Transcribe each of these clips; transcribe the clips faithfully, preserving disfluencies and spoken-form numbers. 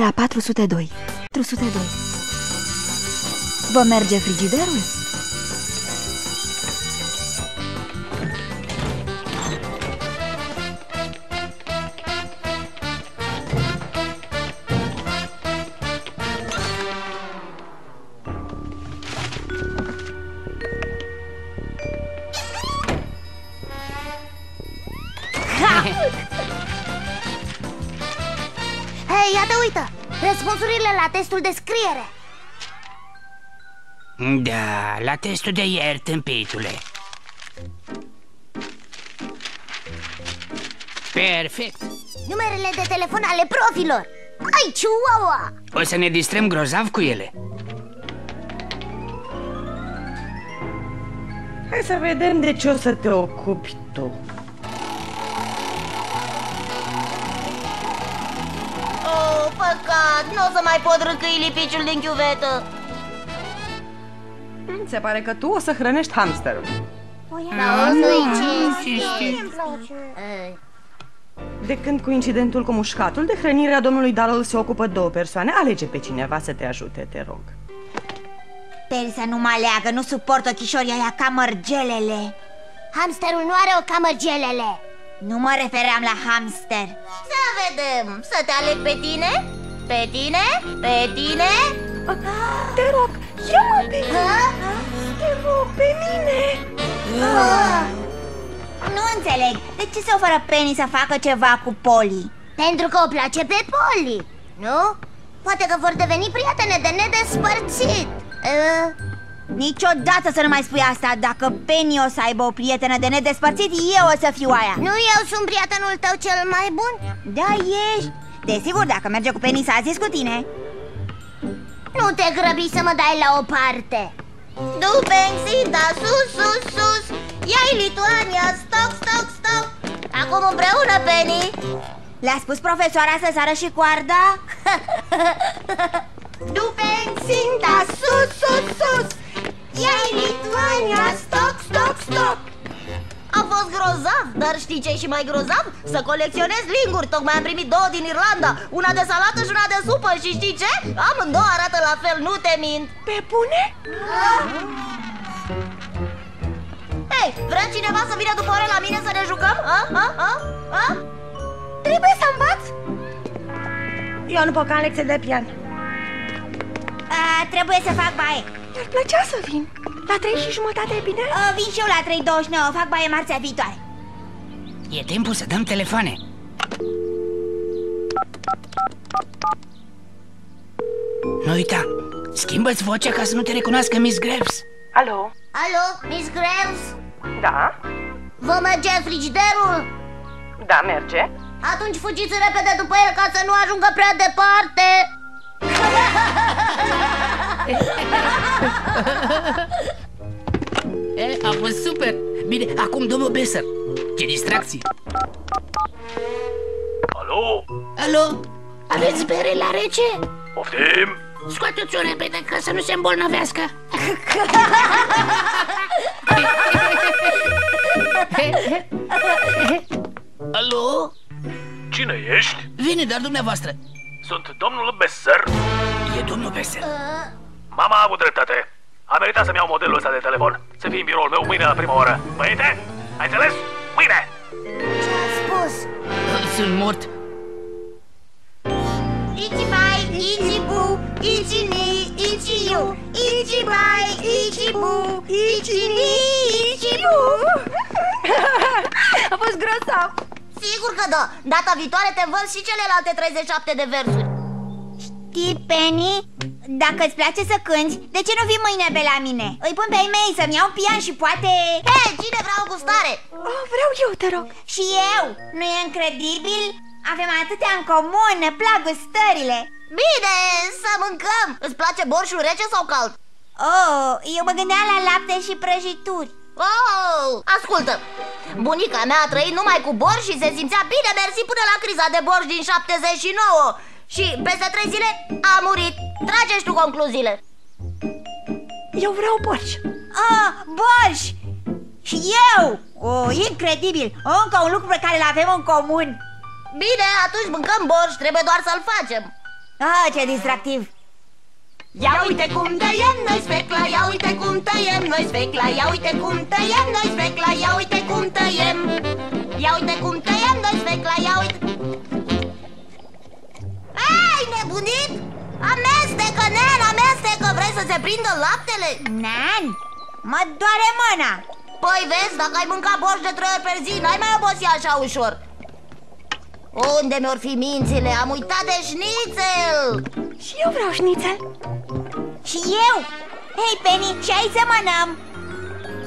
la patru sute doi. patru sute doi. Vă merge frigiderul? Hei, iată, uită! Răspunsurile la testul de scriere. Da, la testul de ieri, tâmpitule. Perfect. Numerele de telefon ale profilor. Ai, chihuahua! O să ne distrăm grozav cu ele. Hai să vedem de ce o să te ocupi tu. Păcat, nu o să mai pot râcâi lipiciul din chiuvetă. Se pare că tu o să hrănești hamsterul. De când cu incidentul cu mușcatul, de hrănirea domnului Dalol se ocupă două persoane. Alege pe cineva să te ajute, te rog. Sper să nu mă aleagă, nu suport ochișorii aia ca mărgelele. Hamsterul nu are o ca mărgelele. Nu mă refeream la hamster. Să vedem, să te aleg pe tine? Pe tine? Pe tine? Te rog, ia-mă pe mine! Te rog, pe mine! Nu înțeleg, de ce se oferă Penny să facă ceva cu Polly? Pentru că o place pe Polly, nu? Poate că vor deveni prietene de nedespărțit. Niciodată să nu mai spui asta. Dacă Penny o să aibă o prietenă de nedespărțit, eu o să fiu aia. Nu eu sunt prietenul tău cel mai bun? Da, ești. Desigur, dacă merge cu Penny s-a zis cu tine. Nu te grăbi să mă dai la o parte. Du, Penny, da, sus, sus, sus. Ia-i Lituania, stop, stop, stop. Acum împreună, Penny. Le-a spus profesoara să sară și coarda? Du, Penny, da, sus, sus, sus. Ia-i Lituania, stop, stop, stop. A fost grozav, dar știi ce e și mai grozav? Să colecționez linguri, tocmai am primit două din Irlanda. Una de salată și una de supă și știi ce? Amândouă arată la fel, nu te mint. Pe bune? Hei, vrea cineva să vină după ore la mine să ne jucăm? A? A? A? A? Trebuie să învăț? Eu nu pot ca în lecție de pian. A, trebuie să fac baie. Mi-ar plăcea să vin. La trei și jumătate e bine? A, vin și eu la trei douăzeci și nouă, fac baie marțea viitoare. E timpul să dăm telefoane. Nu uita, schimbă-ți vocea ca să nu te recunoască Miss Graves. Alo? Alo, Miss Graves? Da? Vă merge frigiderul? Da, merge. Atunci fugiți repede după el ca să nu ajungă prea departe. E, a fost super! Bine, acum domnul Besser. Ce distracții! Alo? Alo? Aveți bere la rece? Poftim! Scoate-ți-o repede ca să nu se îmbolnăvească. Alo? Cine ești? Vine doar dumneavoastră. Sunt domnul Besser. E domnul Besser. Mama a avut dreptate. A meritat să-mi iau modelul ăsta de telefon. Să fii în biroul meu mâine la prima oră. Băiete, ai înțeles? Mâine! Ce a spus? Sunt mort. Ici bai, ici bu, ici ni, ici eu. Ici bai, ici bu, ici ni, ici bu. A fost grozav. Sigur că da. Data viitoare te învăț și celelalte treizeci și șapte de versuri. Știi, Penny? Dacă îți place să cânti, de ce nu vii mâine pe la mine? Îi pun pe-ai mei să-mi iau pian și poate... Hei, cine vrea o gustare? Oh, vreau eu, te rog. Și eu. Nu e incredibil? Avem atâtea în comun, ne plac gustările. Bine, să mâncăm. Îți place borșul rece sau cald? Oh, eu mă gândeam la lapte și prăjituri. Oh, ascultă. Bunica mea a trăit numai cu borș și se simțea bine mersi până la criza de borș din șaptezeci și nouă. Și peste trei zile a murit. Tragești tu concluziile. Eu vreau borș. Ah, borș! Și eu! Oh, incredibil! Încă un lucru pe care îl avem în comun. Bine, atunci mâncăm borș, trebuie doar să-l facem. Ah, ce distractiv! Ia uite cum tăiem noi specla, ia uite cum tăiem noi specla, ia uite cum tăiem noi specla, ia uite cum tăiem, ia uite cum tăiem noi specla, ia uite... Ai nebunit? Amestecă, nen, amestecă, vrei să se prindă laptele? Nen, mă doare mâna! Păi vezi, dacă ai mâncat borș de trei ori pe zi, n-ai mai obosi așa ușor. Unde mi-or fi mințile? Am uitat de șnițel! Și eu vreau șnițel. Și eu? Hei, Penny, ce ai să mănăm?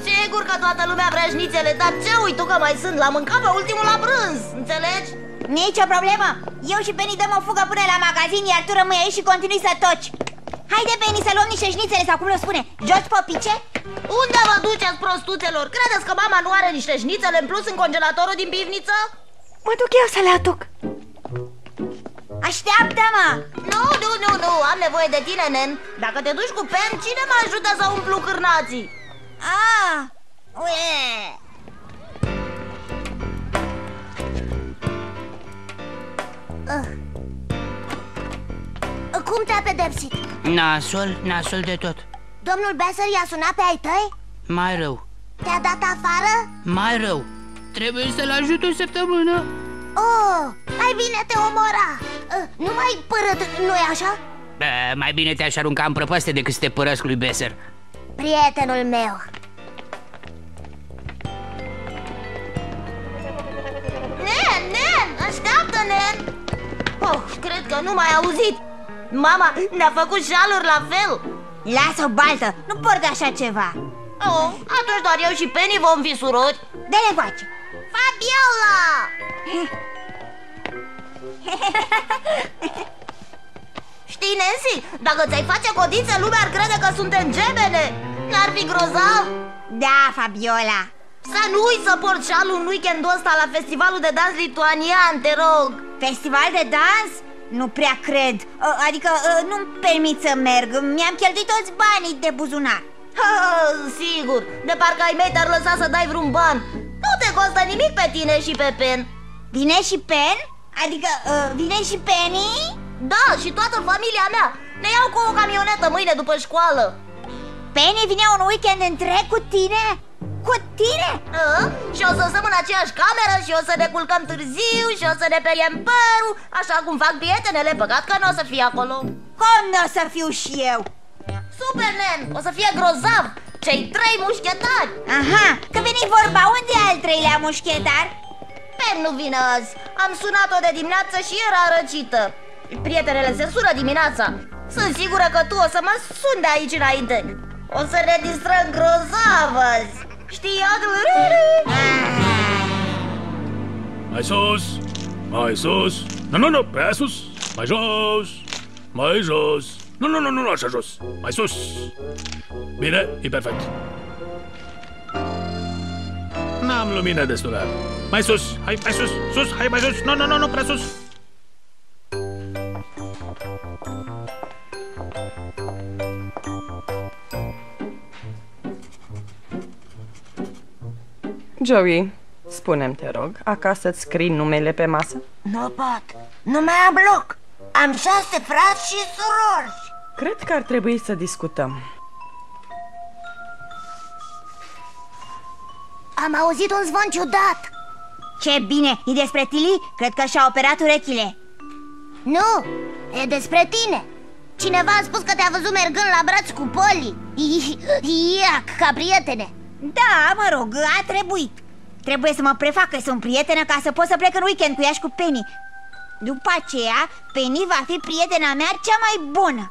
Sigur că toată lumea vrea șnițele, dar ce uit tu că mai sunt? L-am mâncat pe ultimul la prânz, înțelegi? Nici o problemă! Eu și Penny dăm o fugă până la magazin, iar tu rămâi aici și continui să toci. Haide, Penny, să luăm niște șnițele sau cum le spune, joci popice? Unde vă duceți, prostuțelor? Credeți că mama nu are niște șnițele în plus în congelatorul din pivniță? Mă duc eu să le aduc. Așteaptă-mă! Nu, nu, nu, nu, am nevoie de tine, nen. Dacă te duci cu Pen, cine mă ajută să umplu cârnații? Ah! Ue! Uh. Cum te-a pedepsit? Nasul, nasul de tot. Domnul Besser i-a sunat pe ai tăi? Mai rău. Te-a dat afară? Mai rău. Trebuie să-l ajut o săptămână. Oh, mai bine te omora. Nu mai părăt, nu-i așa? Bă, mai bine te-aș arunca în prăpastie decât să te părăsc lui Besser. Prietenul meu. Nen, nen, așteaptă, nen. Oh, cred că nu m-ai auzit. Mama ne-a făcut șaluri la fel. Lasă-o, baltă, nu port așa ceva. Oh, atunci doar eu și Penny vom fi surori. Dă-le voce. Fabiola! Știi, Nancy, dacă ți-ai face codițe, lumea ar crede că suntem gemene. N-ar fi grozav? Da, Fabiola. Să nu-i să porți șalul în weekendul ăsta la festivalul de dans lituanian, te rog. Festival de dans? Nu prea cred. Adică nu-mi permit să merg. Mi-am cheltuit toți banii de buzunar. Sigur, de parcă ai mei te-ar lăsa să dai vreun ban. Nu te costă nimic pe tine și pe Pen. Vine și Pen? Adică uh, vine și Penny? Da, și toată familia mea. Ne iau cu o camionetă mâine după școală. Penny vine un weekend întreg cu tine? Cu tine? Uh, și o să stăm în aceeași cameră și o să ne culcăm târziu și o să ne periem părul, așa cum fac prietenele, păcat că nu o să fie acolo. Cum nu o să fiu și eu? Superman, o să fie grozav. Cei trei mușchetari. Aha, că veni vorba, unde e al treilea mușchetar? Pen nu vine azi. Am sunat-o de dimineață și era răcită. Prietenele se sură dimineața. Sunt sigură că tu o să mă suni de aici înainte. O să ne distrăm grozav azi. Știi, iadul... Mai sus, mai sus. Nu, nu, nu, prea sus. Mai jos, mai jos. Nu, nu, nu, nu, așa jos. Mai sus. Bine, e perfect. N-am lumină destulă. Mai sus, hai, mai sus, sus, hai, mai sus. Nu, nu, nu, nu, prea sus. Joey, spune-mi, te rog, acasă îți scrii numele pe masă? Nu pot, nu mai am loc. Am șase frați și surori. Cred că ar trebui să discutăm. Am auzit un zvon ciudat. Ce bine, e despre Tilly? Cred că și-a operat urechile. Nu, e despre tine. Cineva a spus că te-a văzut mergând la braț cu Polly. Iac, ca prietene. Da, mă rog, a trebuit. Trebuie să mă prefac că sunt prietenă ca să pot să plec în weekend cu ea și cu Penny. După aceea, Penny va fi prietena mea cea mai bună.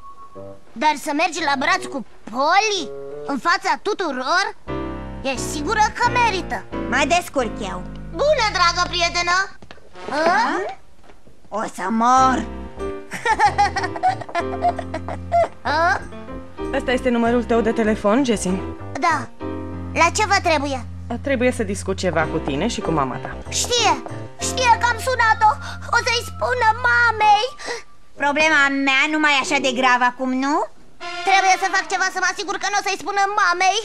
Dar să mergi la braț cu Polly? În fața tuturor? Ești sigură că merită? Mă descurc eu. Bună, dragă prietenă! A? O să mor! Ăsta este numărul tău de telefon, Jessie? Da. La ce vă trebuie? Trebuie să discut ceva cu tine și cu mama ta. Știe! Știe că am sunat-o! O să-i spună mamei! Problema mea nu mai e așa de gravă acum, nu? Trebuie să fac ceva să mă asigur că nu o să-i spună mamei!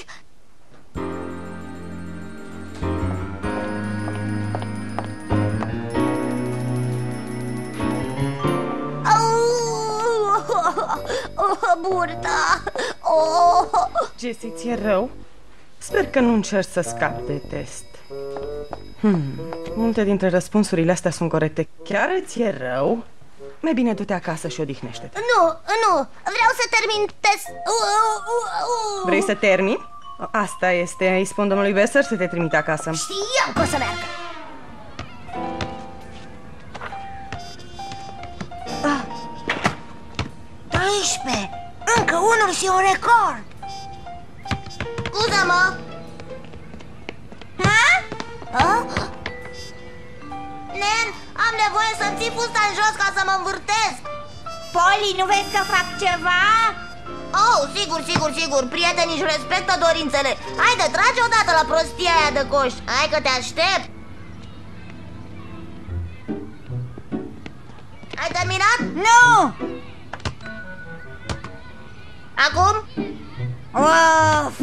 Oh, burta! Oh. Jessie, ți-e rău? Sper că nu încerci să scapi de test. Hmm, multe dintre răspunsurile astea sunt corecte. Chiar ți-e rău? Mai bine du-te acasă și odihnește-te. Nu, nu, vreau să termin test. Vrei să termin? Asta este, îi spun domnului Besser să te trimite acasă. Știam că o să meargă. paisprezece, încă unul și un record. Scuza-mă. Ha? Ha? Nen, am nevoie să-mi ții fusta în jos ca să mă învârtez. Polly, nu vezi că fac ceva? Oh, sigur, sigur, sigur, prietenii își respectă dorințele. Haide, trage odată la prostia aia de coș. Hai că te aștept. Ai terminat? Nu! Acum? Of!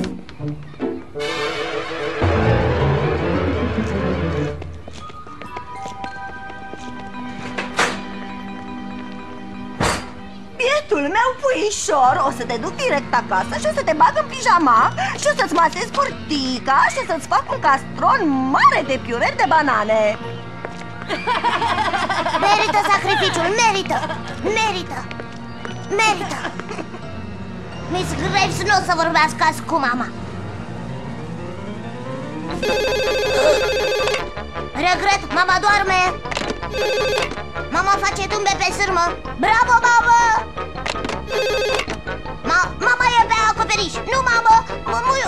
Bietul meu puișor, o să te duc direct acasă și o să te bag în pijama și o să-ți masez curtica și o să-ți fac un castron mare de piure de banane. Merită sacrificiul, merită, merită, merită. Miss Graves nu o să vorbească azi cu mama. Regret, mama doarme. Mama face tumbe pe sârmă. Bravo, mamă! Ma mama e pe acoperiș. Nu, mamă!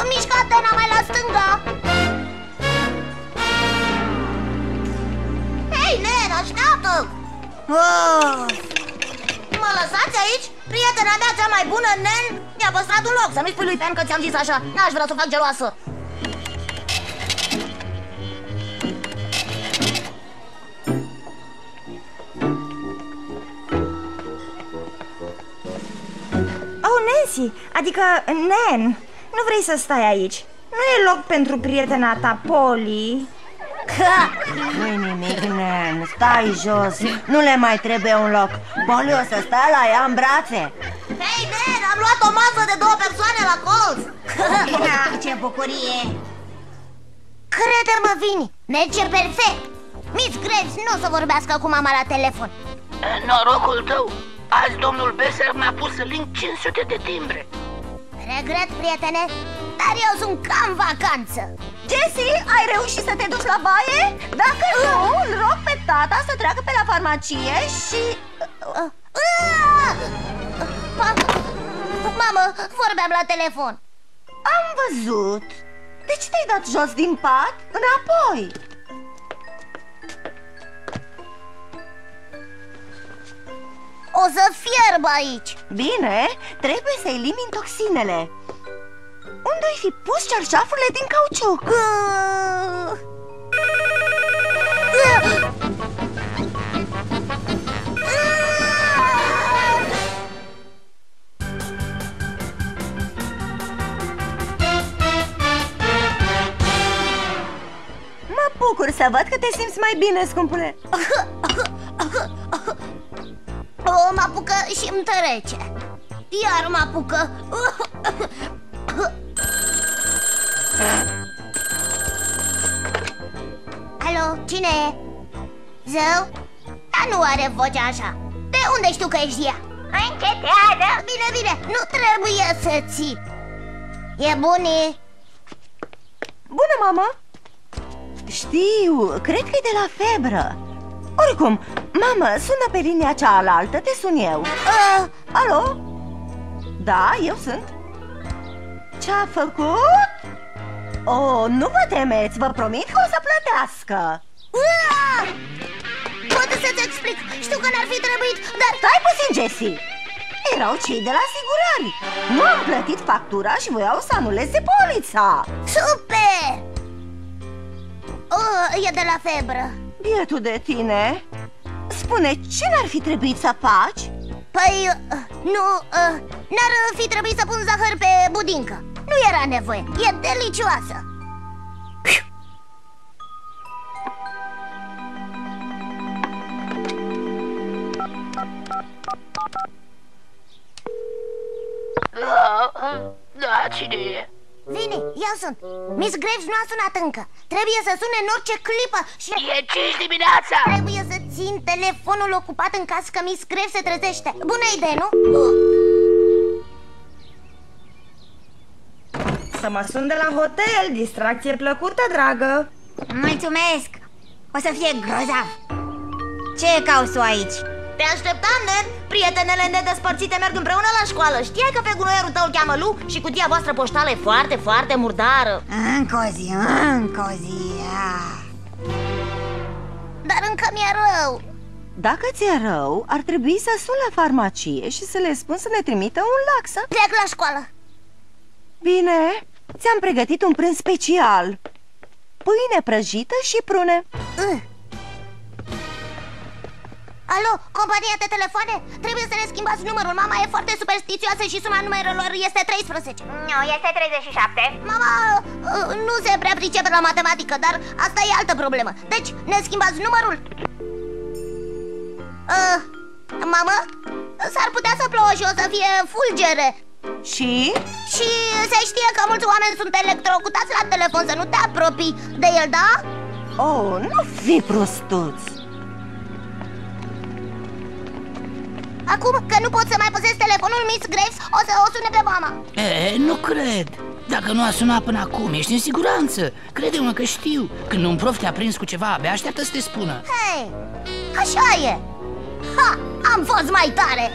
Mișcă antena mai la stânga. Hei, Nen, așteaptă! Oh. Mă lăsați aici? Prietena mea cea mai bună, Nen, mi-a păstrat un loc. Să nu-i spui lui Pen că ți-am zis așa. N-aș vrea să o fac geloasă. Adică, Nen, nu vrei să stai aici? Nu e loc pentru prietena ta, Polly? Nu-i nimic, Nen, stai jos, nu le mai trebuie un loc. Polly o să stea la ea în brațe. Hei, Nen, am luat o masă de două persoane la colț. Ce bucurie! Crede-mă, Vini, merge perfect. Miss Graves nu o să vorbească cu mama la telefon. Norocul tău! Azi domnul Besser mi-a pus link cinci sute de timbre. Regret, prietene, dar eu sunt ca în vacanță. Jessie, ai reușit să te duci la baie? Dacă nu, îl rog pe tata să treacă pe la farmacie și... Mamă, vorbeam la telefon. Am văzut. De ce te-ai dat jos din pat? Înapoi. O să fierb aici. Bine, trebuie să elimini toxinele. Unde-ai fi pus cearșafurile din cauciuc? Mă bucur să văd că te simți mai bine, scumpule. O, mă apucă și îmi tărece. Iar mă apucă. Alo, cine e? Zău? Dar nu are vocea așa. De unde știu că ești ea? Încetează! Bine, bine, nu trebuie să ții. E bunii? Bună, mama. Știu, cred că e de la febră. Oricum, mamă, sună pe linia cealaltă, te sun eu. uh, Alo? Da, eu sunt. Ce-a făcut? Oh, nu vă temeți, vă promit că o să plătească. uh! Poate să-ți explic, știu că n-ar fi trebuit, dar... Stai puțin, Jessie. Erau cei de la asigurări. Nu am plătit factura și voiau să anuleze polița. Super! uh, E de la febră. Bietul de tine. Spune, ce n-ar fi trebuit să faci? Păi, nu, n-ar fi trebuit să pun zahăr pe budincă. Nu era nevoie, e delicioasă. Da, cine e? Vine, eu sunt. Miss Graves nu a sunat încă. Trebuie să sune în orice clipă și... E cinci dimineața! Trebuie să țin telefonul ocupat în caz că Miss Graves se trezește. Bună idee, nu? Să mă sun de la hotel, distracție plăcută, dragă. Mulțumesc, o să fie grozav. Ce cauți tu aici? Te așteptam, nen! Prietenele nedespărțite merg împreună la școală. Știai că pe gunoierul tău îl cheamă Lu și cutia voastră poștală e foarte, foarte murdară. Încă o zi, încă o zi. Dar încă mi-e rău. Dacă ți-e rău, ar trebui să sun la farmacie și să le spun să ne trimită un laxă. Plec la școală. Bine, ți-am pregătit un prânz special. Pâine prăjită și prune. uh. Alo, compania de telefoane? Trebuie să ne schimbați numărul. Mama e foarte superstițioasă și suma numerelor este treisprezece. Nu, este treizeci și șapte. Mama nu se prea pricepe la matematică, dar asta e altă problemă. Deci, ne schimbați numărul? Uh, mamă, s-ar putea să plouă și o să fie fulgere. Și? Și se știe că mulți oameni sunt electrocutați la telefon, să nu te apropii de el, da? Oh, nu fi prostuț. Acum că nu pot să mai păzesc telefonul Miss Graves, o să o sune pe mama. E, nu cred. Dacă nu a sunat până acum, ești în siguranță. Crede-mă că știu. Când un prof te-a prins cu ceva, abia așteaptă să te spună. Hei, așa e. Ha, am fost mai tare.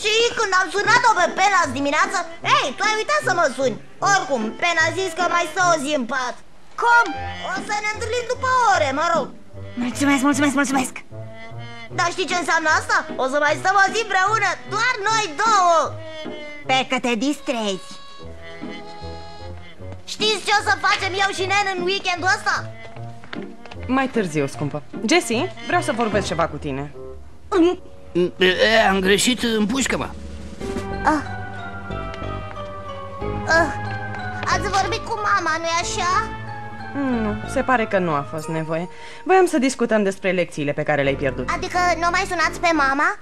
Și când am sunat-o pe Pena azi dimineață, ei, tu ai uitat să mă suni. Oricum, Pena a zis că mai stă o zi în pat. Cum? O să ne întâlnim după ore, mă rog. Mulțumesc, mulțumesc, mulțumesc. Dar știi ce înseamnă asta? O să mai stăm o zi împreună, doar noi două. Pe că te distrezi. Știți ce o să facem eu și Nen în weekendul ăsta? Mai târziu, scumpă. Jessie, vreau să vorbesc ceva cu tine. Am greșit, împușcă-mă. Ah. Ah. Ați vorbit cu mama, nu-i așa? Nu, se pare că nu a fost nevoie. Voiam să discutăm despre lecțiile pe care le-ai pierdut. Adică nu mai sunați pe mama?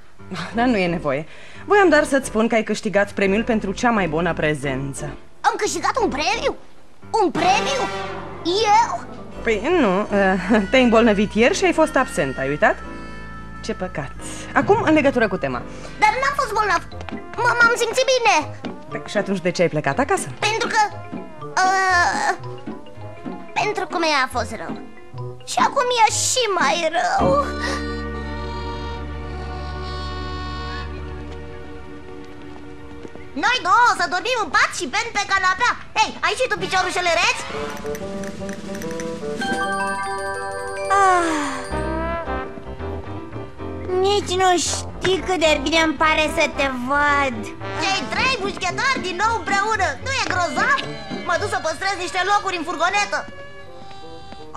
Dar nu e nevoie. Voiam doar să-ți spun că ai câștigat premiul pentru cea mai bună prezență. Am câștigat un premiu? Un premiu? Eu? Păi nu, te-ai îmbolnăvit ieri și ai fost absent, ai uitat? Ce păcat. Acum, în legătură cu tema. Dar n-am fost bolnav. M-am simțit bine. Și atunci de ce ai plecat acasă? Pentru că... Uh, pentru că mi-a fost rău. Și acum e și mai rău. Noi două o să dormim în pat și Ben pe canapea. Hei, ai și tu piciorușele reci? Ah. Nici nu știi cât de bine îmi pare să te văd. Cei trei mușchetari din nou împreună. Nu e grozav? Mă duc să păstrez niște locuri în furgonetă.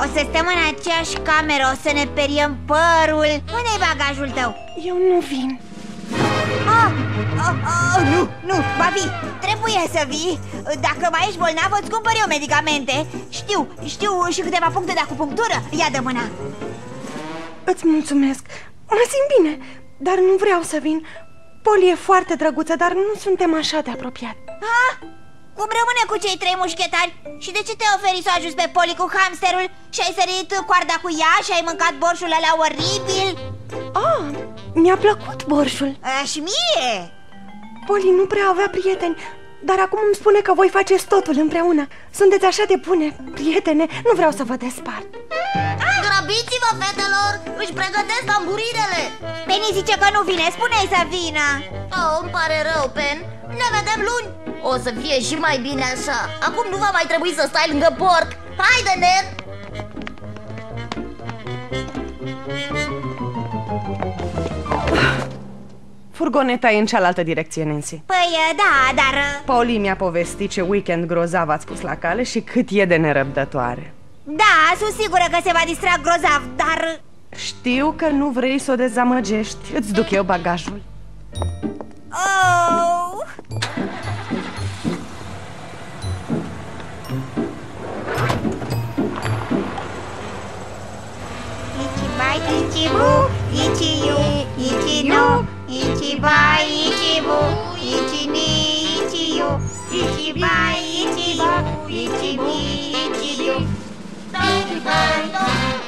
O să stăm în aceeași cameră, o să ne periem părul. Unde-i bagajul tău? Eu nu vin. Ah, ah, ah, nu, nu, va fi. Trebuie să vii. Dacă mai ești bolnavă, îți cumpăr eu medicamente. Știu, știu și câteva puncte de acupunctură. Ia de mâna. Îți mulțumesc. Mă simt bine, dar nu vreau să vin. Polly e foarte drăguță, dar nu suntem așa de apropiat. Ha? Cum rămâne cu cei trei mușchetari? Și de ce te-ai oferit să ajungi pe Polly cu hamsterul? Și ai sărit coarda cu ea și ai mâncat borșul ăla oribil? Oh, mi-a plăcut borșul. A, și mie! Polly nu prea avea prieteni, dar acum îmi spune că voi faceți totul împreună. Sunteți așa de bune, prietene, nu vreau să vă despart. Grăbiți-vă, fetelor! Își pregătesc tamburinele! Penny zice că nu vine, spune-i să vină! Oh, îmi pare rău, Pen! Ne vedem luni! O să fie și mai bine așa! Acum nu va mai trebui să stai lângă porc! Haide, Nen! Furgoneta e în cealaltă direcție, Nancy. Păi, da, dar... Polly mi-a povestit ce weekend grozav ați pus la cale și cât e de nerăbdătoare. Da, sunt sigură că se va distra grozav, dar... Știu că nu vrei să o dezamăgești. Îți duc eu bagajul. Oh! Mickey, Mikey, Ichiba, ichibu, ichini, ichiyu, ichiba, ichibu, ichini, ichiyu.